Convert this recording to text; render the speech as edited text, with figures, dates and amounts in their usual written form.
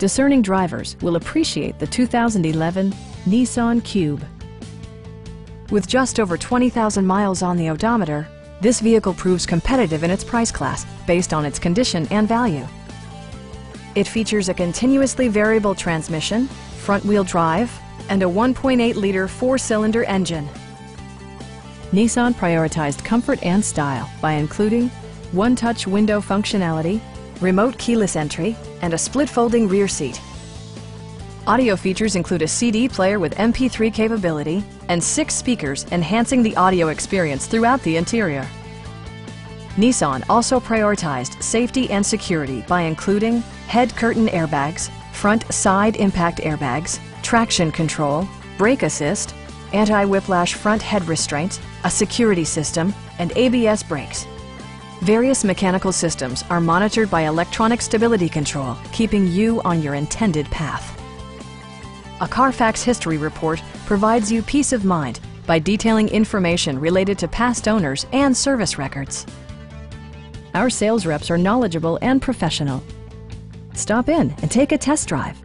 Discerning drivers will appreciate the 2011 Nissan Cube. With just over 20,000 miles on the odometer, this vehicle proves competitive in its price class based on its condition and value. It features a continuously variable transmission, front-wheel drive, and a 1.8-liter four-cylinder engine. Nissan prioritized comfort and style by including one-touch window functionality, remote keyless entry, and a split-folding rear seat. Audio features include a CD player with MP3 capability and 6 speakers enhancing the audio experience throughout the interior. Nissan also prioritized safety and security by including head curtain airbags, front side impact airbags, traction control, brake assist, anti-whiplash front head restraints, a security system, and ABS brakes. Various mechanical systems are monitored by electronic stability control, keeping you on your intended path. A Carfax history report provides you peace of mind by detailing information related to past owners and service records. Our sales reps are knowledgeable and professional. Stop in and take a test drive.